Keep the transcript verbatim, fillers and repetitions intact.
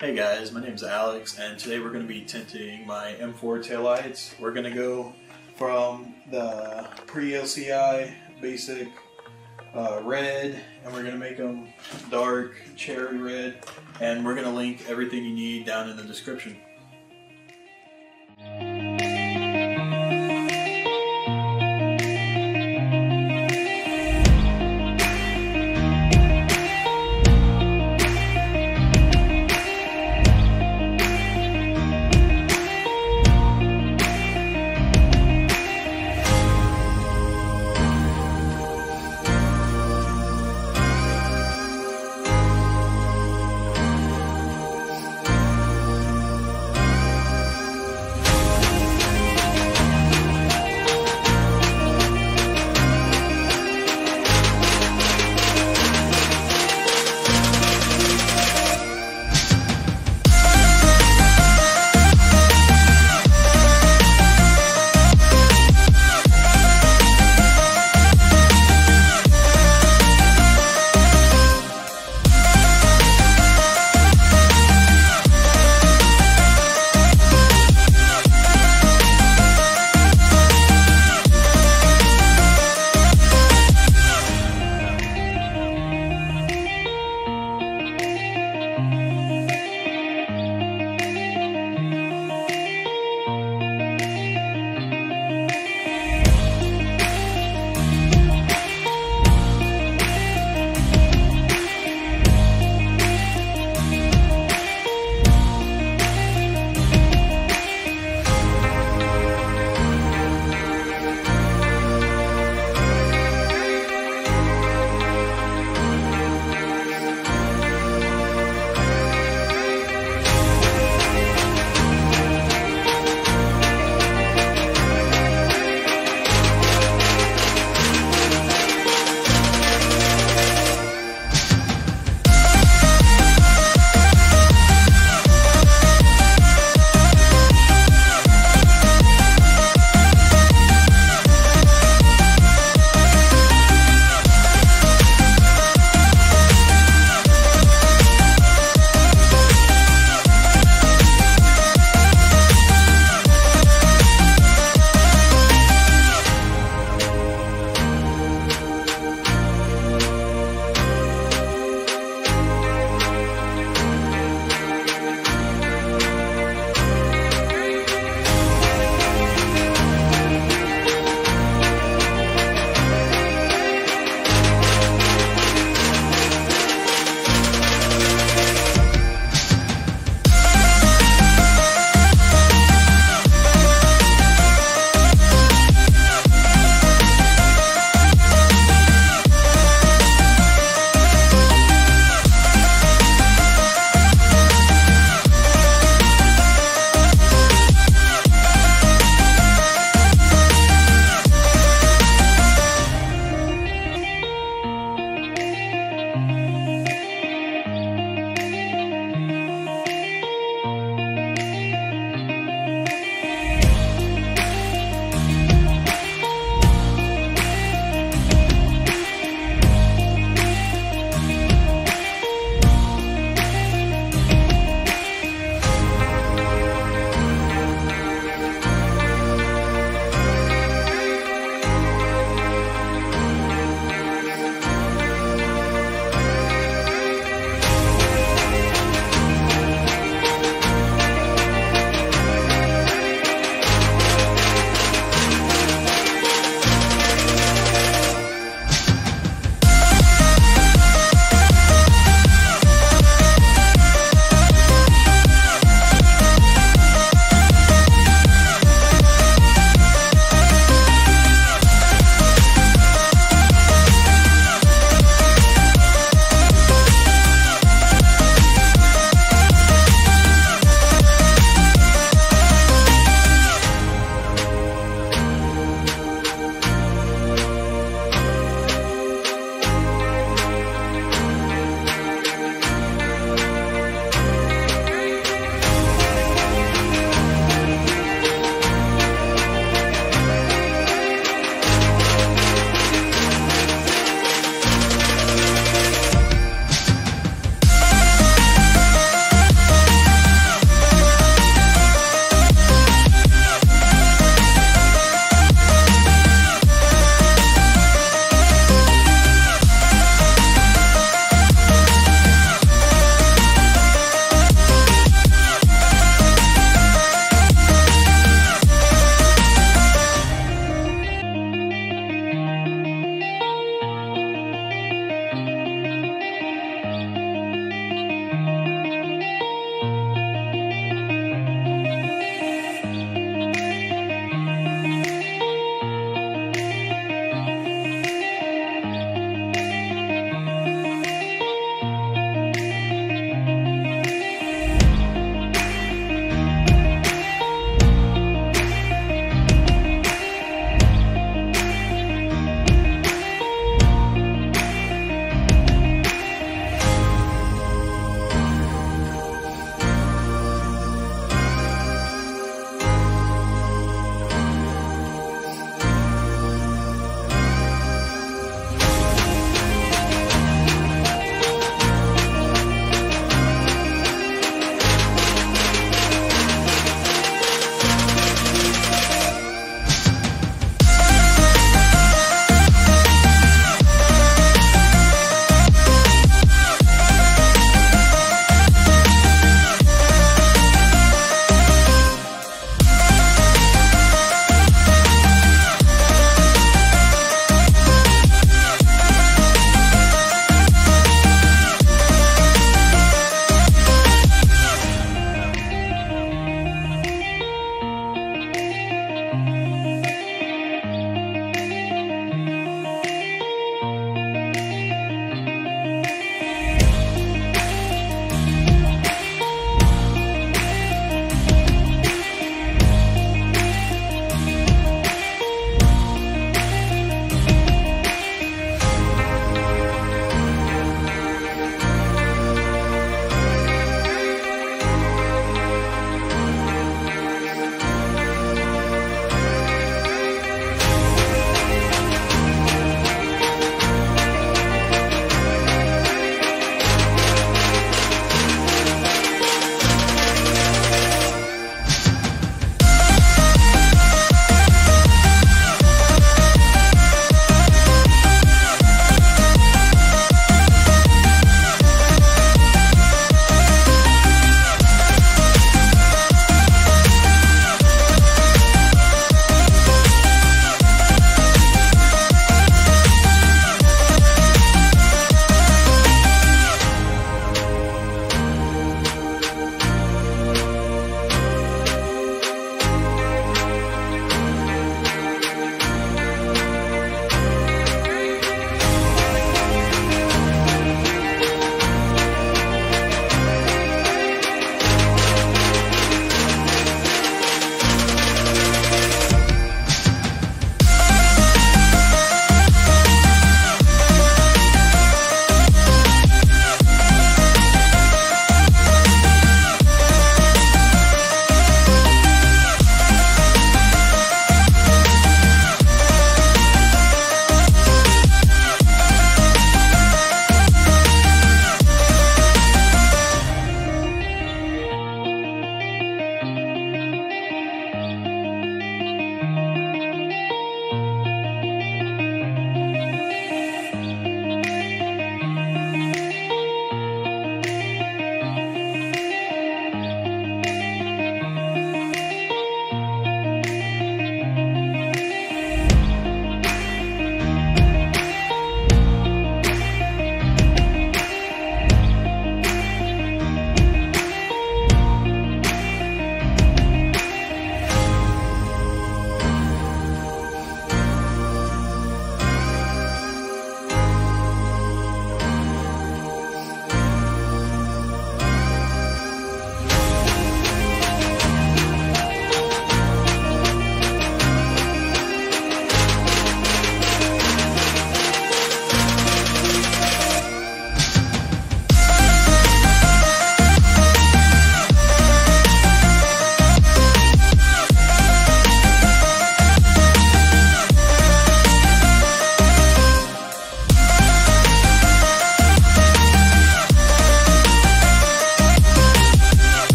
Hey guys, my name is Alex, and today we're going to be tinting my M four taillights. We're going to go from the pre-L C I basic uh, red, and we're going to make them dark cherry red, and we're going to link everything you need down in the description.